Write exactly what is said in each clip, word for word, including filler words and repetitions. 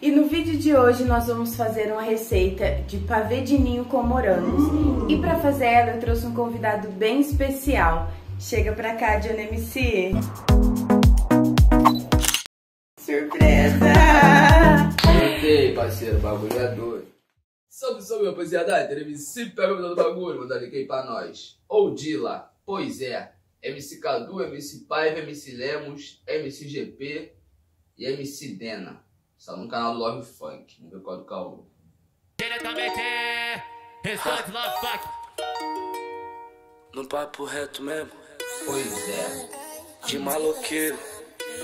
E no vídeo de hoje nós vamos fazer uma receita de pavê de ninho com morangos. E pra fazer ela eu trouxe um convidado bem especial. Chega pra cá, Jhony M C. Surpresa! Voltei, parceiro, o bagulho é doido. Salve, salve, rapaziada, M C Paiva do bagulho, mandando aqui pra nós. Oldilla, Pois É, M C Kadu, M C Paiva, M C Lemos, M C G P e M C Dena. Está no canal do Love Funk, vamos ver qual é do caô. Diretamente, restaurante Love Funk. No papo reto mesmo. Pois é. De maloqueiro,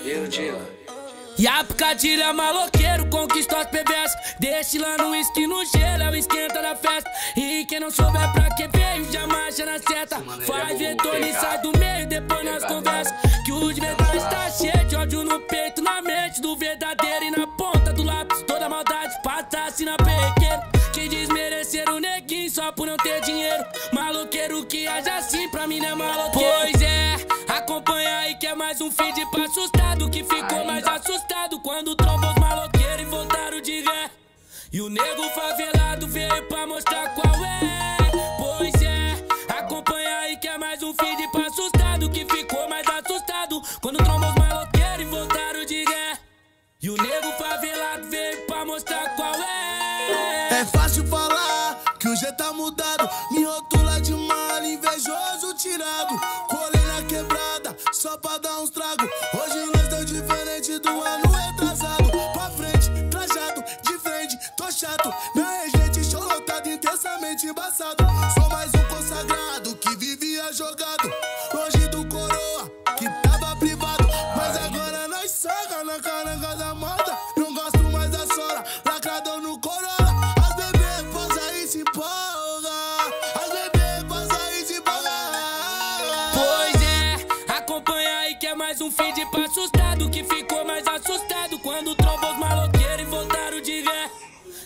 eu digo. E a picadilha maloqueiro conquistou as bebês. Destilando uísque no gelo, é o esquenta da festa. E quem não souber pra que veio, já marcha na seta. Faz retorno e sai do meio, depois nós conversa. Que o de verdade tá cheio de ódio no peito, na mente do verdadeiro e na ponta do lápis. Toda maldade passa-se na pequena. Quem desmerecer o neguinho só por não ter dinheiro. Maloqueiro que age assim pra mim não é maloqueiro. Pois é, acompanha aí que é mais um feed pra assustado que ficou ainda mais assustado. Quando trombam os maloqueiros e voltaram de ré. E o nego favelado veio pra mostrar qual é. Pois é, acompanha aí que é mais um feed pra assustado que ficou mais assustado quando trombam os maloqueiros e voltaram de ré. E o nego favelado veio pra mostrar qual é. É fácil falar que hoje tá mudado. Me rotula de mal, invejoso tirado. Colei na quebrada só pra dar uns tragos. Hoje nós deu diferente do ano. Na regente, show lotado, intensamente embaçado. Sou mais um consagrado que vivia jogado longe do coroa, que tava privado. Mas agora nós saga na caranga da moda. Não gosto mais da sora, lacrador no coroa. As bebês posa e se empolga. As bebês posa e se empolga. Pois é, acompanha aí que é mais um feed pra assustado que ficou mais assustado quando trombou os maloqueiros e voltaram de ré.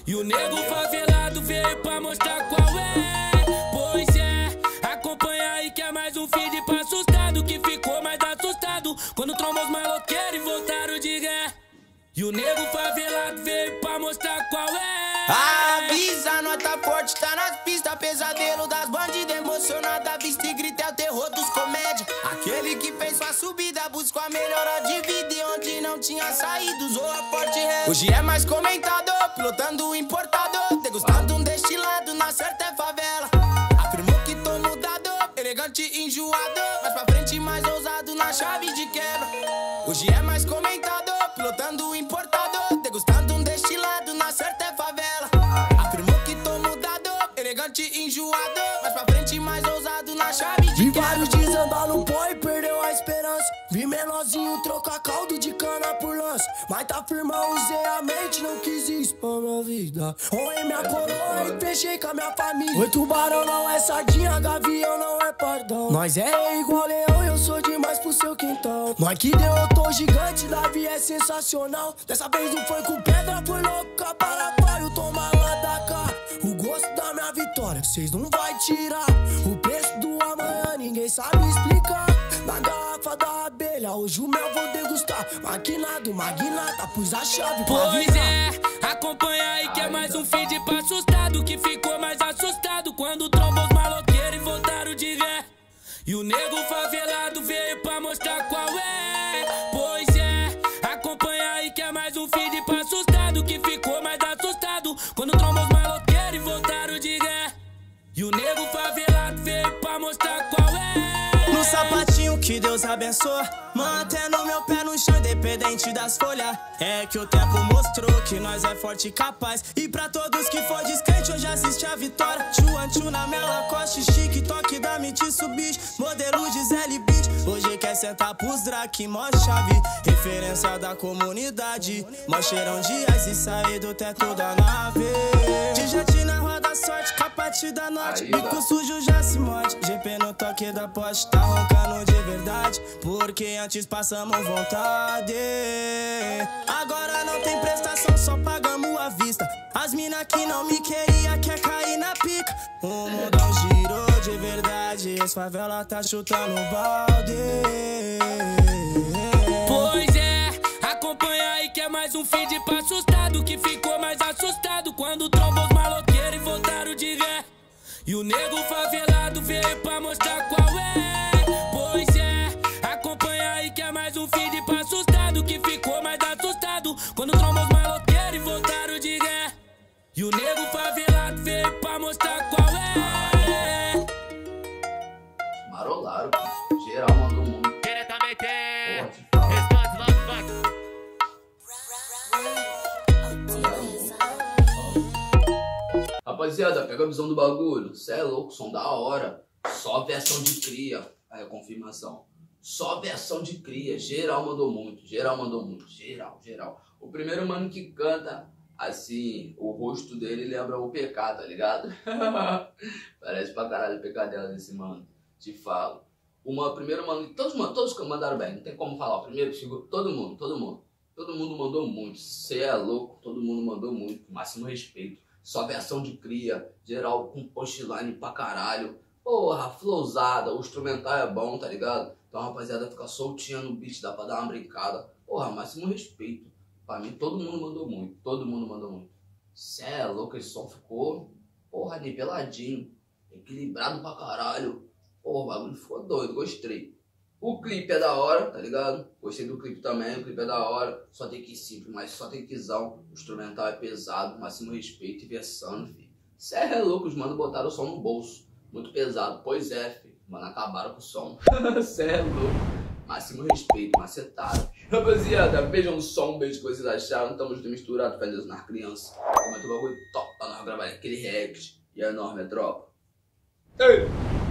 E o nego favelado veio pra mostrar qual é. Pois é, acompanha aí que é mais um feed pra assustado que ficou mais assustado quando trombou os maloqueiros e voltaram de ré. E o nego favelado veio pra mostrar qual é. Avisa, nota forte, tá nas pistas. Pesadelo das bandidas, emocionada. Vista e grita é o terror dos comédia. Aquele que fez sua subida buscou a melhora de vida e onde não tinha saído, zoa forte ré. Hoje é mais comentado, pilotando o importador, degustando um destilado, na certa é favela. Afirmou que tô mudado, elegante e enjoado, mas pra frente mais ousado na chave de quebra. Hoje é mais comentado, pilotando o importador, degustando um destilado, na certa é favela. Afirmou que tô mudado, elegante e enjoado, mas pra frente mais ousado na chave de quebra. Vi vários desandaram o pó e perdeu a esperança. Vi menorzinho trocar caldo de cana por lance. Mas tá firmão, usei a mente, não quis expor minha vida. Honrei minha coroa e fechei com a minha família. Oi, tubarão não é sardinha, gavião não é pardão. Nós é igual leão, eu sou demais pro seu quintal. Nós que derrotou o gigante, Davi é sensacional. Dessa vez não foi com pedra, foi louca para páreo. Toma lá da cá, o gosto da minha vitória, vocês não vai tirar. O preço do amanhã, ninguém sabe explicar. Na garrafa da abelha, hoje o mel vou degustar. Maquinado, magnata, pus a chave pra virar. Pois é, acompanha aí que é mais um feed pra assustado que ficou mais assustado quando trombou os maloqueiros e voltaram de ré. E o nego favelado veio pra mostrar qual é. Pois é, acompanha aí que é mais um feed pra assustado que ficou mais assustado quando trombou os maloqueiros e voltaram de ré. E o nego favelado veio pra mostrar qual é. No sapatinho que Deus abençoa, mantendo meu pé no chão independente das folhas. É que o tempo mostrou que nós é forte e capaz. E pra todos que for descrente hoje assiste a vitória. Chuan Chu na Mela Costa, chique toque da Mitiço Beach, modelo de Zelle Beach. Hoje quer sentar pros drag, mó chave, referência da comunidade. Mó cheirão de ice e sair do teto da nave. De jet na roda sorte, capati da norte, bico sujo já se morde. G P no toque da poste, tá roncando de verdade, porque antes passamos vontade. Agora não tem prestação, só pagamos à vista. As mina que não me queria quer cair na pica. O mundão girou de verdade, as favela tá chutando balde. Pois é, acompanha aí que é mais mais um feed pra assustado, que ficou mais assustado quando trombou os maloqueiros e voltaram de ré. E o nego favelado veio pra mostrar qual é. Pois é, acompanha aí que é mais um feed pra assustado, que ficou mais assustado quando trombou os maloqueiros e voltaram de ré. E o nego favelado veio pra mostrar qual é. Marolaram, geral mandou muito. Diretamente. Rapaziada, pega a visão do bagulho. Cê é louco, som da hora. Só versão de cria. Aí, confirmação. Só versão de cria. Geral mandou muito. Geral mandou muito. Geral, geral. O primeiro mano que canta, assim, o rosto dele lembra o pecado, tá ligado? Parece pra caralho o pecadelo desse mano. Te falo. O primeiro mano, todos, mano, todos que mandaram bem. Não tem como falar. O primeiro chegou, todo mundo, todo mundo. Todo mundo mandou muito. Cê é louco, todo mundo mandou muito. Máximo respeito. Só versão de cria, geral com postline pra caralho. Porra, flowzada, o instrumental é bom, tá ligado? Então a rapaziada fica soltinha no beat, dá pra dar uma brincada. Porra, máximo respeito. Pra mim, todo mundo mandou muito, todo mundo mandou muito. Cê é louco, esse som ficou, porra, niveladinho, equilibrado pra caralho. Porra, o bagulho ficou doido, gostei. O clipe é da hora, tá ligado? Gostei do clipe também, o clipe é da hora. Só tem que ir simples, mas só tem que quizão. O instrumental é pesado, máximo respeito e versando, filho. Cê é louco, os mano botaram o som no bolso. Muito pesado, pois é, filho. Mano, acabaram com o som. Cê é louco. Máximo respeito, macetado. Rapaziada, vejam o som, beijo que vocês acharam. Tamo junto misturado, faz Deus nas crianças. Comenta o bagulho top pra nós gravar aquele react. E é enorme, é tropa. Ei!